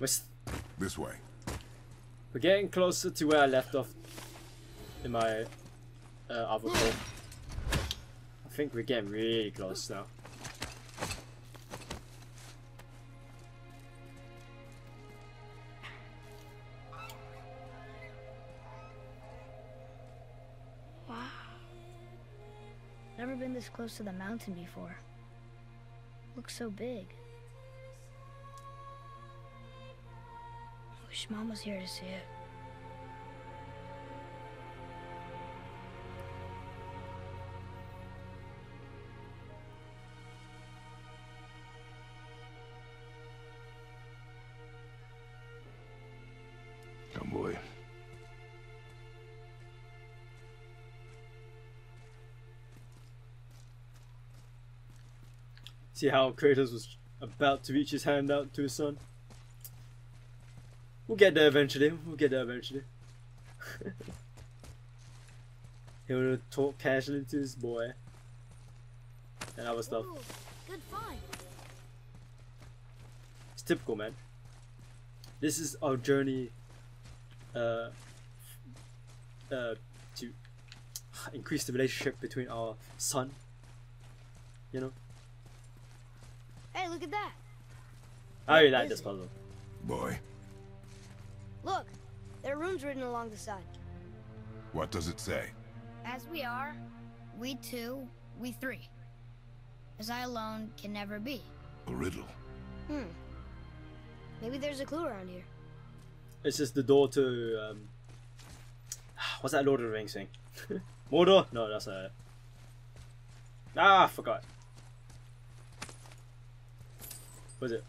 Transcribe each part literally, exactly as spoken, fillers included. We're this way. We're getting closer to where I left off in my uh, other call. I think we're getting really close now. Wow. Never been this close to the mountain before. Looks so big. I wish Mom was here to see it. Come, boy. See how Kratos was about to reach his hand out to his son? We'll get there eventually, we'll get there eventually. He will talk casually to his boy and other stuff. Ooh, good find. It's typical, man. This is our journey uh, uh, to increase the relationship between our son, you know? Hey, look at that! I really like this puzzle. Boy. Look, there are runes written along the side. What does it say? As we are, we two, we three. As I alone can never be. A riddle. Hmm. Maybe there's a clue around here. It's just the door to, um... what's that Lord of the Rings thing? Mordor? No, that's a... Ah, I forgot. What is it?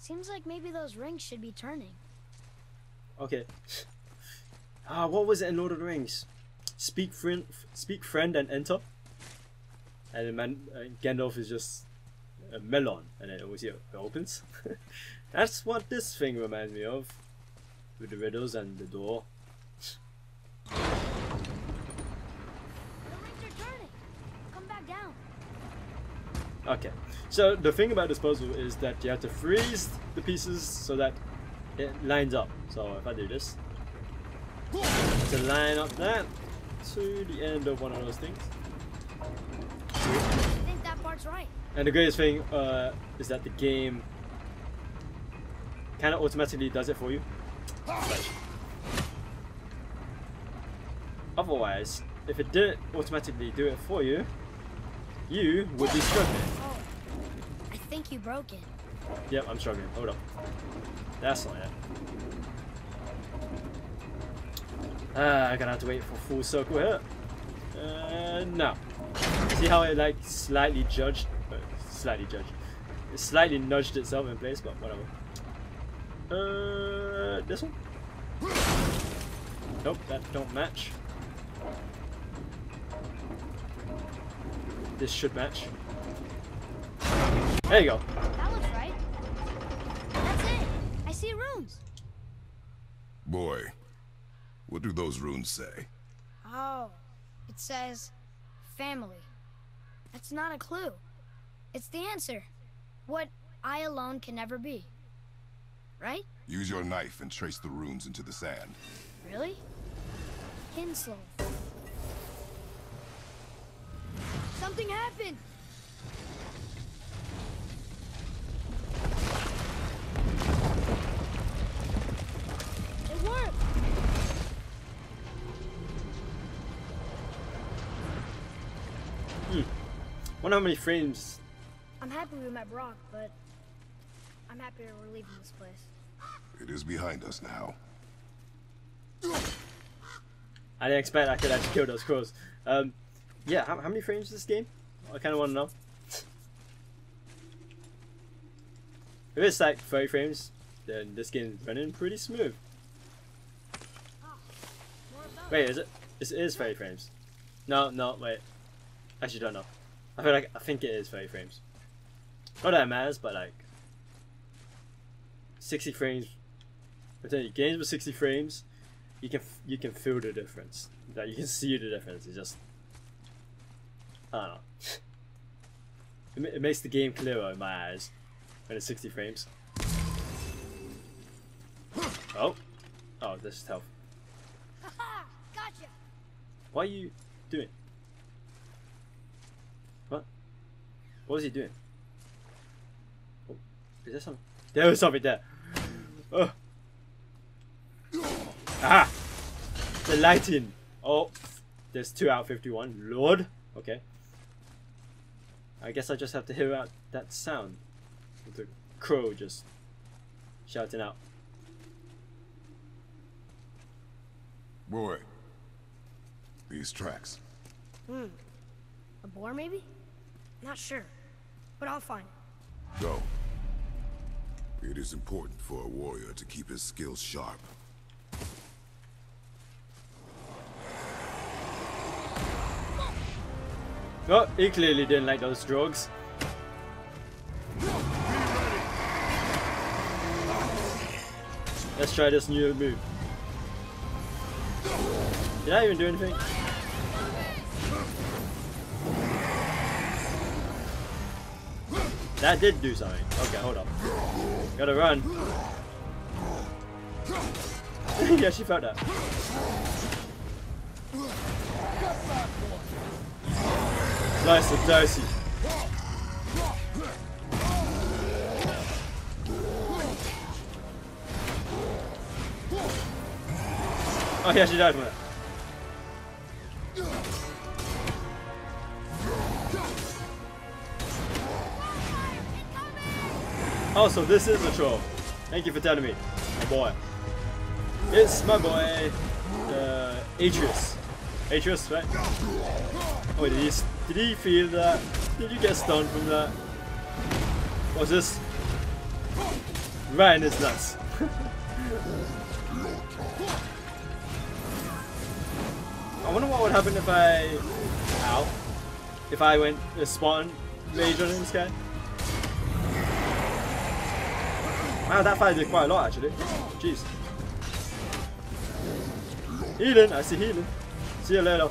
Seems like maybe those rings should be turning. Okay. Ah, what was it in Lord of the Rings? Speak friend, speak friend, and enter. And the man, uh, Gandalf is just a melon, and it always it opens. That's what this thing reminds me of, with the riddles and the door. The rings are turning. Come back down. Okay. So the thing about this puzzle is that you have to freeze the pieces so that it lines up. So if I do this, to line up that to the end of one of those things. I think that part's right. And the greatest thing uh, is that the game kind of automatically does it for you. But otherwise, if it didn't automatically do it for you, you would be struggling. Oh, I think you broke it. Yep, I'm struggling. Hold up. That's not it. Ah, I'm gonna have to wait for full circle here. Uh, no. See how it like slightly judged, uh, slightly judged, it slightly nudged itself in place, but whatever. Uh, this one? Nope, that don't match. This should match. There you go. That looks right. That's it. I see rooms. Boy. What do those runes say? Oh, it says family. That's not a clue. It's the answer. What I alone can never be. Right? Use your knife and trace the runes into the sand. Really? Kinslow. Something happened! It worked! I wonder how many frames. I'm happy we met Brock, but I'm happier we're leaving this place. It is behind us now. I didn't expect I could actually kill those crows. Um, yeah, how, how many frames is this game? I kind of want to know. If it's like thirty frames, then this game is running pretty smooth. Wait, is it? It is thirty frames. No, no, wait. Actually, don't know. I feel like I think it is thirty frames. Not that it matters, but like sixty frames. I'm telling you, games with sixty frames, you can you can feel the difference. Like you can see the difference. It's just I don't know. It, it makes the game clearer in my eyes when it's sixty frames. Oh. Oh, this is tough. Haha, gotcha. Why are you doing? What? What is he doing? Oh, is there something? There was something there. Oh. Ah! The lighting. Oh, there's two out of fifty-one. Lord. Okay. I guess I just have to hear out that sound. With the crow just shouting out. Boy, these tracks. Hmm. A boar, maybe? Not sure, but I'll find it. Go. It is important for a warrior to keep his skills sharp. Oh, he clearly didn't like those drugs. Let's try this new move. Did I even do anything? That did do something. Okay, hold up. Gotta run. Yeah, she felt that. Nice and dicey. Oh yeah, she died from it. Oh, so this is a troll. Thank you for telling me. My boy. It's my boy, uh, Atreus. Atreus, right? Oh, wait, did he, did he feel that? Did you get stunned from that? What's this? Right in his nuts. I wonder what would happen if I, ow, if I went uh, spawn rage on this guy. Wow, that fight did quite a lot actually. Jeez. Healing, I see healing. See you later.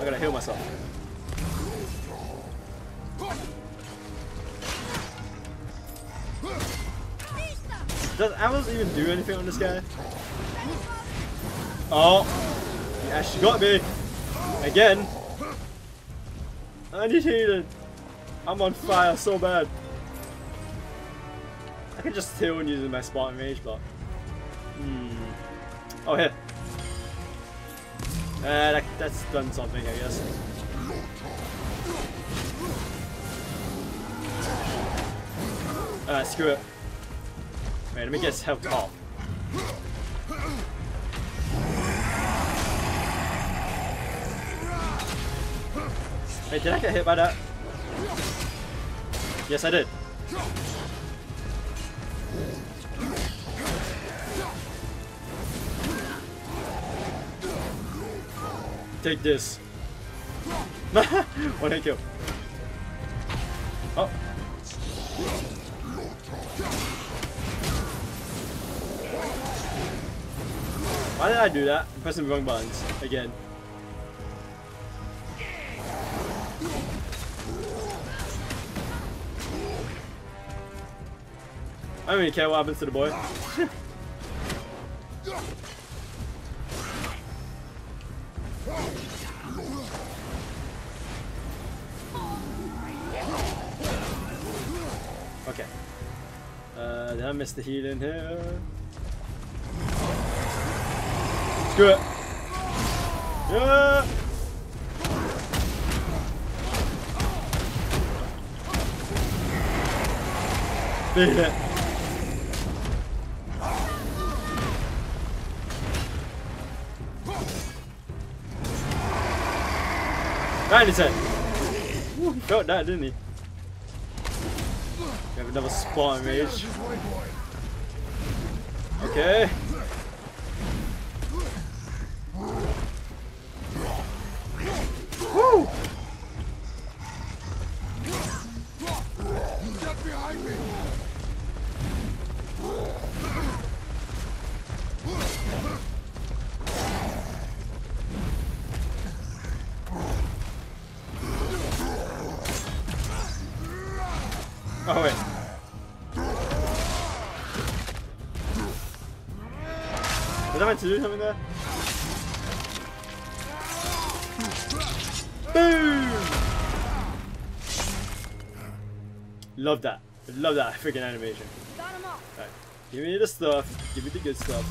I'm gonna heal myself. Does arrows even do anything on this guy? Oh. Yeah, she got me! Again! I need healing! I'm on fire so bad! I can just heal when using my Spartan Rage, but... Hmm... Oh, here! Uh, that, that's done something, I guess. Alright, screw it. Wait, let me get his health off. Wait, did I get hit by that? Yes, I did. Take this. One hit kill. Oh. Why did I do that? I'm pressing the wrong buttons again. I don't really care what happens to the boy. Okay. Uh, did I miss the healing here? Screw it. Yeah. Beat it. Right in his head! Ooh, he felt that, didn't he? We have another Spartan Rage. Okay. Woo! Get behind me! Oh wait. Was I meant to do something there? Boom! Love that. Love that freaking animation. Right. Give me the stuff. Give me the good stuff.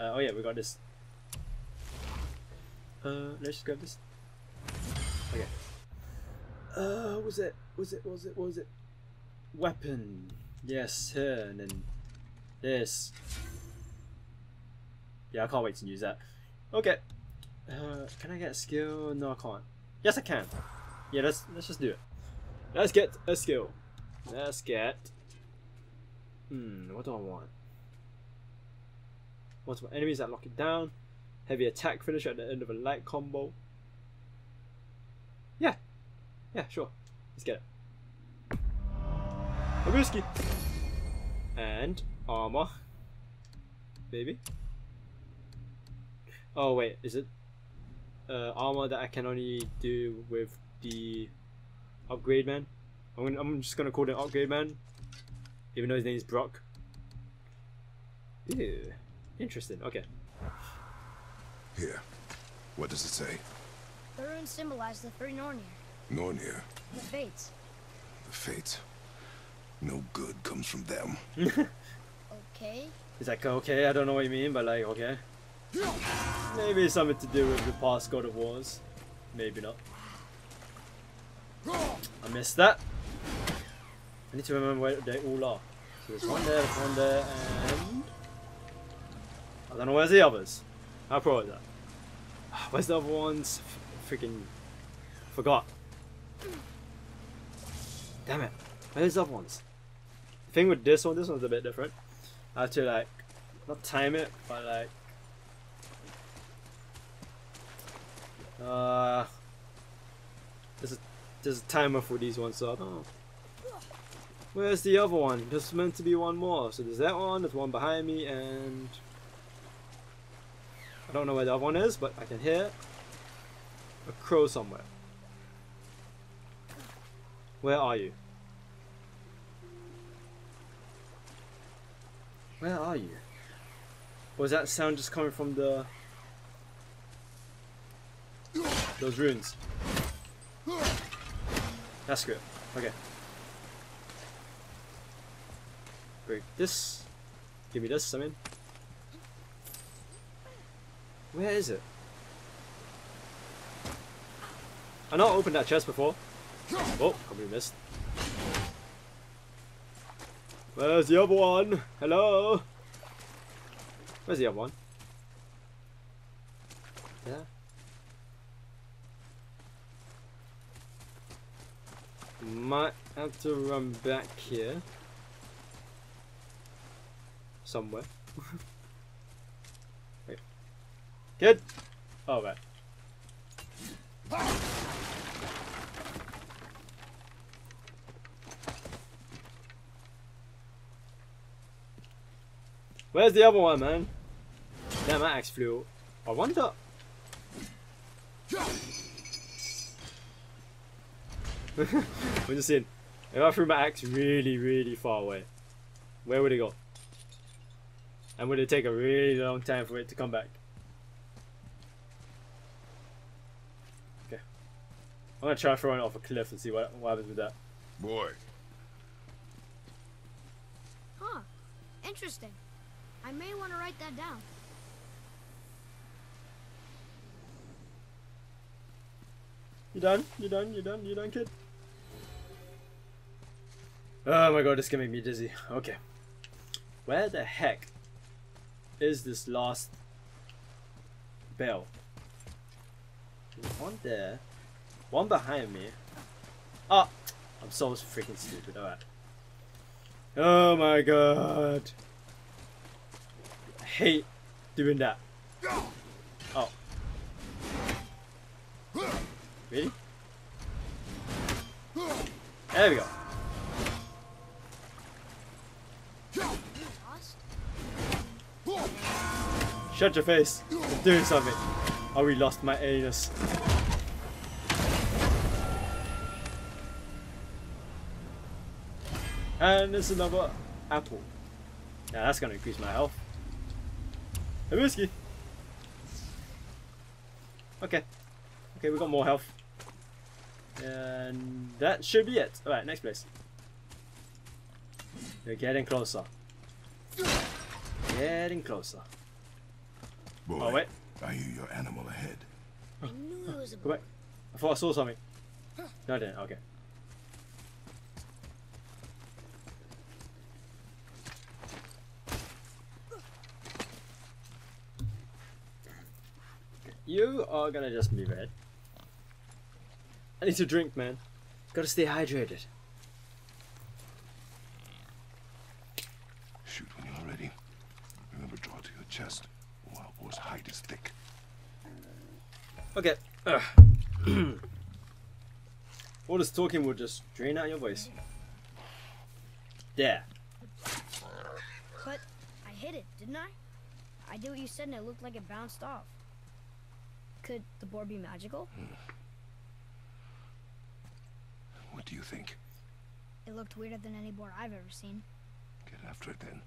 Uh, oh yeah, we got this. Uh, let's just grab this. Okay. Uh, what was it? What was it? What was it? What was it? Weapon. Yes, here, and then this. Yeah, I can't wait to use that. Okay. Uh, can I get a skill? No, I can't. Yes, I can. Yeah, let's let's just do it. Let's get a skill. Let's get. Hmm, what do I want? Multiple enemies that lock it down. Heavy attack finish at the end of a light combo. Yeah. Yeah, sure. Let's get it. A whiskey. And armor. Maybe. Oh wait, is it uh, armor that I can only do with the upgrade man? I'm, gonna, I'm just gonna call it upgrade man. Even though his name is Brock. Ew. Interesting, okay. Here. What does it say? The runes symbolize the three Nornir. Nornir? The Fates. The Fates. No good comes from them. Okay. It's like, okay, I don't know what you mean, but like, okay. Maybe it's something to do with the past God of Wars. Maybe not. I missed that. I need to remember where they all are. So there's one there, there's one there, and... I don't know where's the others. How pro is that? Where's the other ones? F freaking forgot. Damn it. Where's the other ones? The thing with this one, this one's a bit different. I have to like, not time it, but like... Uh, there's a, there's a timer for these ones, so I don't know. Where's the other one? There's meant to be one more. So there's that one, there's one behind me, and... I don't know where the other one is, but I can hear a crow somewhere. Where are you? Where are you? Was that sound just coming from the... those runes? That's good. Okay. Break this. Give me this, I mean. Where is it? I know I opened that chest before. Oh, probably missed. Where's the other one? Hello? Where's the other one? There? Might have to run back here. Somewhere. Good. Oh right. Where's the other one, man? Damn, that axe flew. I wonder. I'm just seeing. If I threw my axe really, really far away, where would it go? And would it take a really long time for it to come back? I'm gonna try throwing it off a cliff and see what, what happens with that. Boy. Huh. Interesting. I may want to write that down. You done? You done? You done? You done, kid? Oh my god, this can make me dizzy. Okay. Where the heck is this last bell? There's one there. One behind me. Ah! I'm so freaking stupid. Alright. Oh my god. I hate doing that. Oh. Really? There we go. Shut your face. I'm doing something. Oh, we lost my anus. And there's another apple. Now that's going to increase my health. A whiskey. Okay. Okay, we got more health. And that should be it. Alright, next place. We're getting closer. Getting closer. Boy, oh, wait. I hear your animal ahead. I knew it was a boy. I thought I saw something. No, I didn't. Okay. You are gonna just move ahead. I need to drink, man. Gotta stay hydrated. Shoot when you're ready. Remember, draw to your chest. Wild boar's hide is thick. Okay. All this talking will just drain out your voice. There. But I hit it, didn't I? I did what you said and it looked like it bounced off. Could the boar be magical? Hmm. What do you think? It looked weirder than any boar I've ever seen. Get after it then.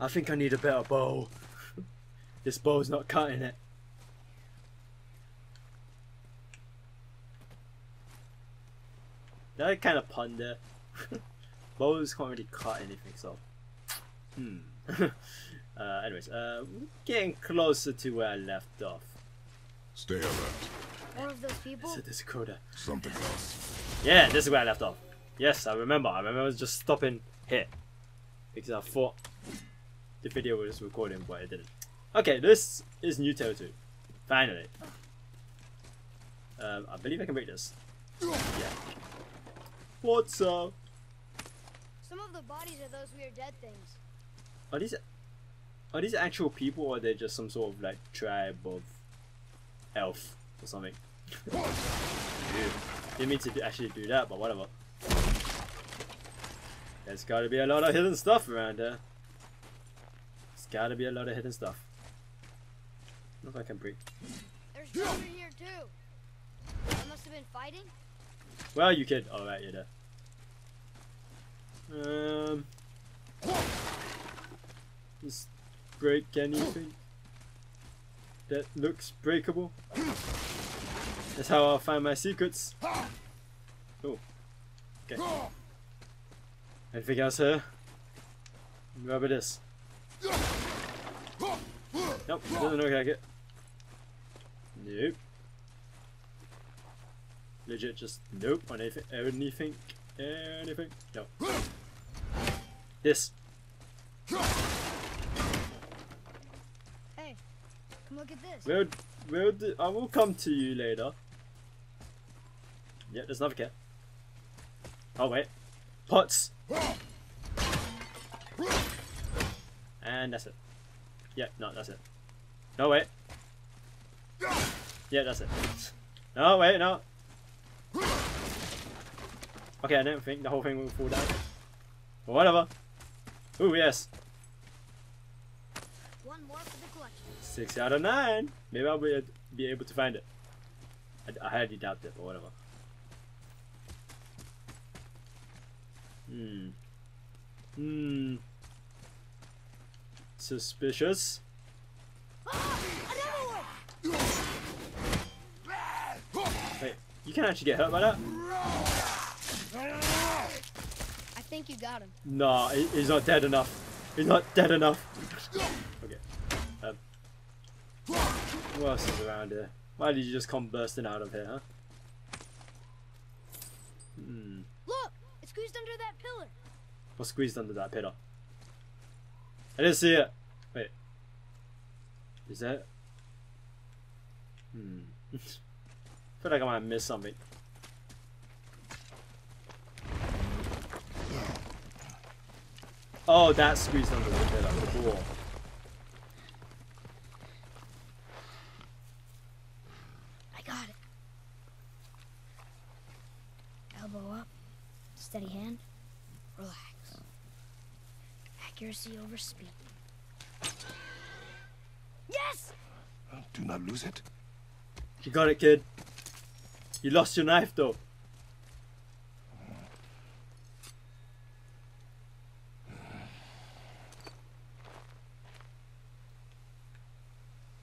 I think I need a better bow. This bow's not cutting it. That kind of pun there. Bows can't really cut anything, so. Hmm. uh, anyways, uh, we're getting closer to where I left off. Stay alert. One of those people? So this is Coda. Something else. Yeah, this is where I left off. Yes, I remember. I remember just stopping here. Because I thought the video was recording, but it didn't. Okay, this is new territory. Finally. Um, I believe I can break this. Yeah. What's up? Some of the bodies are those weird dead things. Are these, are these actual people, or are they just some sort of like tribe of elf or something? Didn't mean to do, actually do that, but whatever. There's gotta be a lot of hidden stuff around there. There's gotta be a lot of hidden stuff. I don't know if I can breathe. There's treasure here too. I must have been fighting. Well, you kid. All right, you're there. Um, just break anything that looks breakable. That's how I'll find my secrets. Oh, okay. Anything else here? Remember this. Nope, doesn't look like it. Nope. Legit, just nope on anything, anything, anything. No. This. Hey, come look at this. We'll, we'll do, I will come to you later. Yep, there's another cat. Oh wait, pots. And that's it. Yeah, no, that's it. No wait. Yeah, that's it. No wait, no. Okay, I don't think the whole thing will fall down. But whatever. Ooh, yes. One more for the collection. Six out of nine. Maybe I'll be, be able to find it. I, I highly doubt it, but whatever. Hmm. Hmm. Suspicious. Ah, another one. Wait, you can actually get hurt by that? I think you got him. Nah, he, he's not dead enough. He's not dead enough. Okay. Um, what else is around here? Why did you just come bursting out of here, huh? Hmm. Look, it's squeezed under that pillar. What's squeezed under that pillar? I didn't see it. Wait. Is that? Hmm. I feel like I might miss something. Oh, that squeezed under the pillar, cool. I got it. Elbow up, steady hand, relax. Accuracy over speed. Yes! Do not lose it. You got it, kid. You lost your knife, though.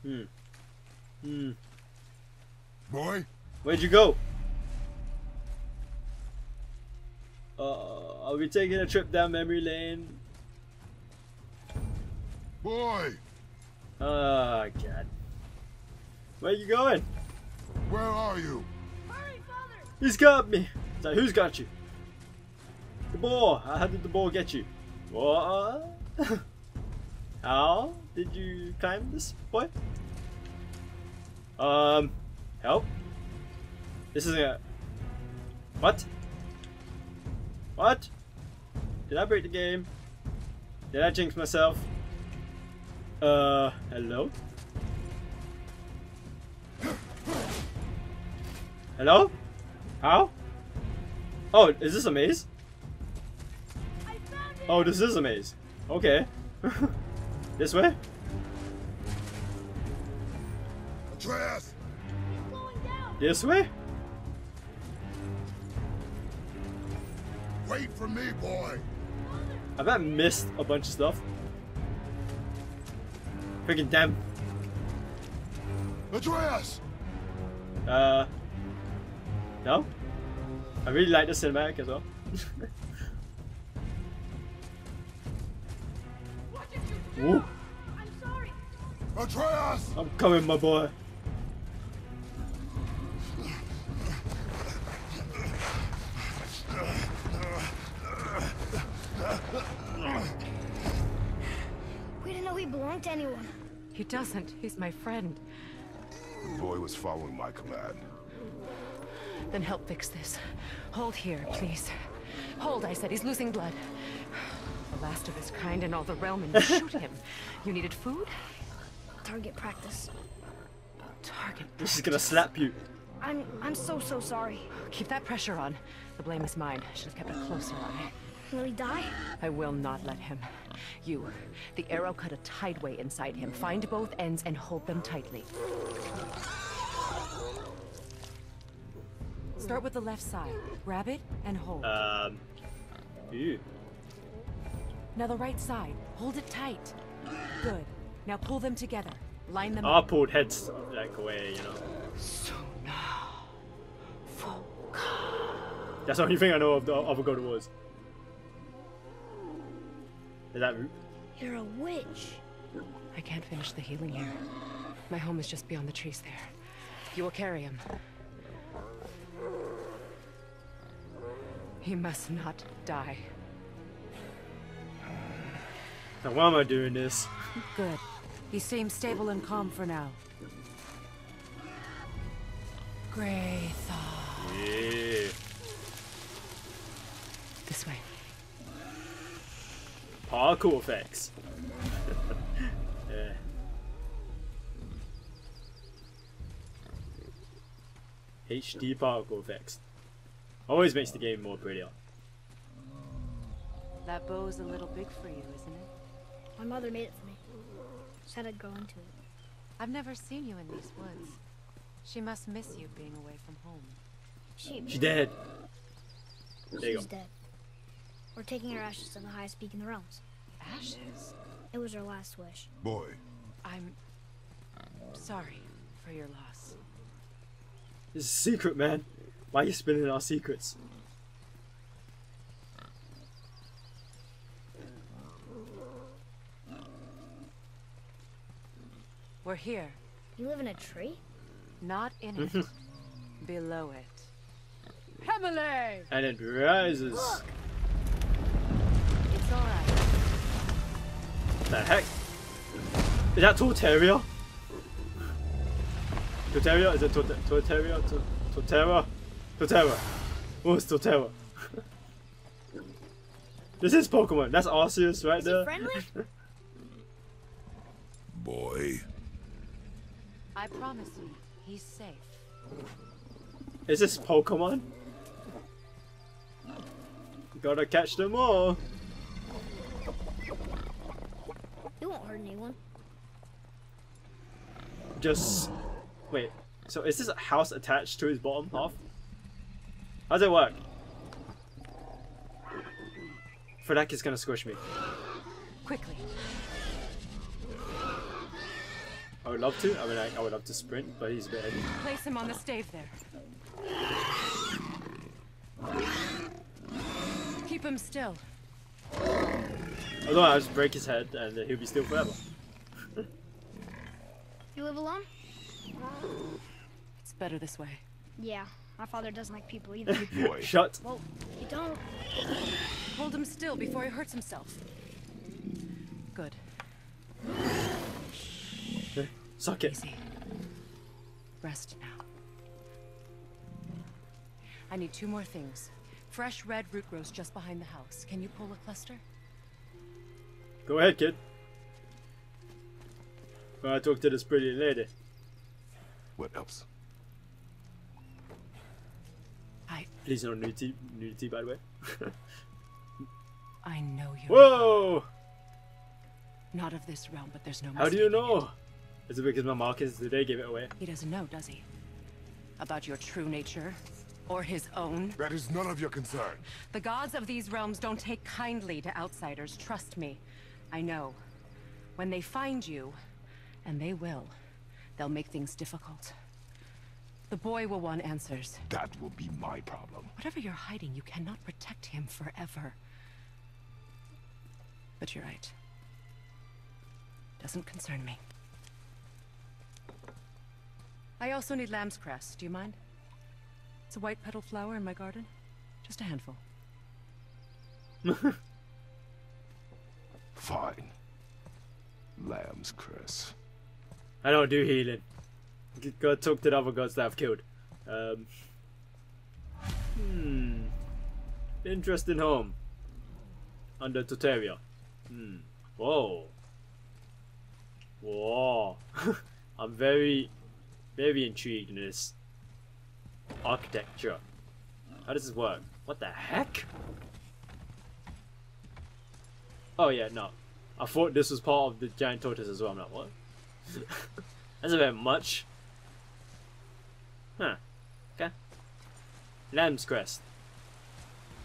Hmm. Hmm. Boy? Where'd you go? Uh, are we taking a trip down memory lane? Boy! Ah, oh, God. Where you going? Where are you? Hurry, father! He's got me! So who's got you? The boar! How did the boar get you? What? How did you climb this, boy? Um, help? This isn't a... What? What? Did I break the game? Did I jinx myself? Uh, hello? Hello? How? Oh, is this a maze? I found it. Oh, this is a maze. Okay. This way? Atreus! He's slowing down. This way? Wait for me, boy! I bet I missed a bunch of stuff. Freaking damn. Atreus! Uh... No? I really like the cinematic as well. What did you do? Ooh. I'm sorry. Atreus! I'm coming, my boy. We didn't know he belonged to anyone. He doesn't. He's my friend. The boy was following my command. Then help fix this. Hold here, please. Hold, I said. He's losing blood. The last of his kind in all the realm, and shoot him. You needed food? Target practice. Target practice. This is gonna slap you. I'm I'm so, so sorry. Keep that pressure on. The blame is mine. I should have kept a closer eye. Will he die? I will not let him. You. The arrow cut a tideway inside him. Find both ends and hold them tightly. Start with the left side. Grab it and hold. Um. Ew. Now the right side. Hold it tight. Good. Now pull them together. Line them up. I pulled heads like away, you know. So now. That's the only thing I know of the other God of War. Is that root? You're a witch. I can't finish the healing here. My home is just beyond the trees there. You will carry him. He must not die. Now why am I doing this? Good. He seems stable and calm for now. Kratos. Yeah. This way. Parkour effects. Yeah. H D parkour effects. Always makes the game more prettier. That bow's a little big for you, isn't it? My mother made it for me. Said I'd go into it. I've never seen you in these woods. She must miss you being away from home. She She's dead. There you go. She's dead. We're taking her ashes to the highest peak in the realms. Ashes? It was her last wish. Boy. I'm sorry for your loss. It's a secret, man. Why are you spilling our secrets? We're here. You live in a tree? Not in it. Below it. Hemele! And it rises. Look. It's alright. What the heck? Is that Torterra? Torterra? Is it Torterra? Torterra? Torterra. What's Torterra? This is Pokemon. That's Arceus right there. Boy. I promise you, he's safe. Is this Pokemon? Gotta catch them all. It won't hurt anyone. Just wait. So is this a house attached to his bottom half? How does it work? For that kid's gonna squish me. Quickly. I would love to. I mean, I, I would love to sprint, but he's bad. Place him on the stave there. Keep him still. Although I'll just break his head and he'll be still forever. You live alone? It's better this way. Yeah, my father doesn't like people either. Boy. Shut. Well, you don't. Hold him still before he hurts himself. Good. Suck it. Easy. Rest now. I need two more things. Fresh red root grows just behind the house. Can you pull a cluster? Go ahead, kid. I talk to this pretty lady. What else? I. Please no nudity, nudity, by the way. I know you. Whoa. Not of this realm, but there's no. How do you know? It. Is it because my markers today gave it away? He doesn't know, does he? About your true nature, or his own? That is none of your concern. The gods of these realms don't take kindly to outsiders, trust me. I know. When they find you, and they will, they'll make things difficult. The boy will want answers. That will be my problem. Whatever you're hiding, you cannot protect him forever. But you're right. Doesn't concern me. I also need lamb's cress. Do you mind? It's a white petal flower in my garden. Just a handful. Fine. Lamb's cress. I don't do healing. Go talk to the other gods that I've killed. Um, hmm. Interesting home. Under Torterra. Hmm. Whoa. Whoa. I'm very... very intrigued in this architecture. How does this work? What the heck? Oh yeah, no. I thought this was part of the giant tortoise as well. I'm like, what? That's a bit much. Huh. Okay. Lamb's crest.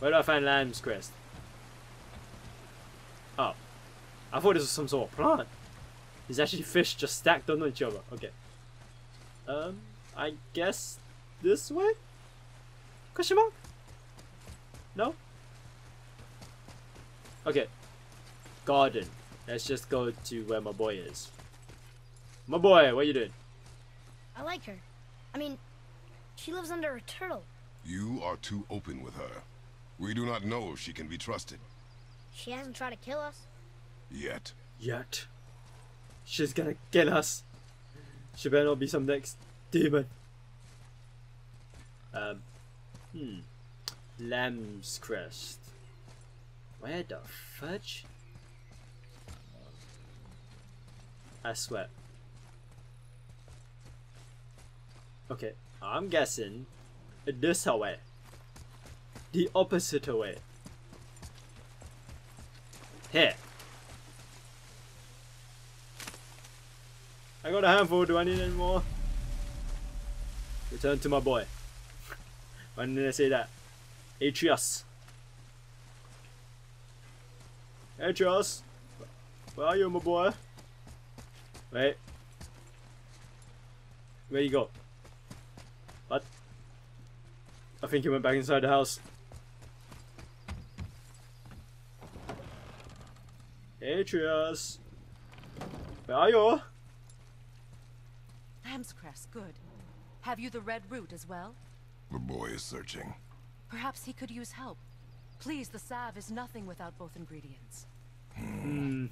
Where do I find lamb's crest? Oh. I thought this was some sort of plant. There's actually fish just stacked on each other. Okay. Um, I guess this way? Question mark? No? Okay. Garden. Let's just go to where my boy is. My boy, what you doing? I like her. I mean, she lives under a turtle. You are too open with her. We do not know if she can be trusted. She hasn't tried to kill us. Yet. Yet. She's gonna kill us. She better not be some next demon. Um, hmm. Lamb's crest. Where the fudge? I swear. Okay, I'm guessing this way. The opposite way. Here. I got a handful, do I need any more? Return to my boy. When did I say that? Atreus. Atreus! Where are you, my boy? Wait. Where you go? What? I think he went back inside the house. Atreus! Where are you? Lamb's cress, good. Have you the red root as well? The boy is searching. Perhaps he could use help. Please, the salve is nothing without both ingredients. Hmm.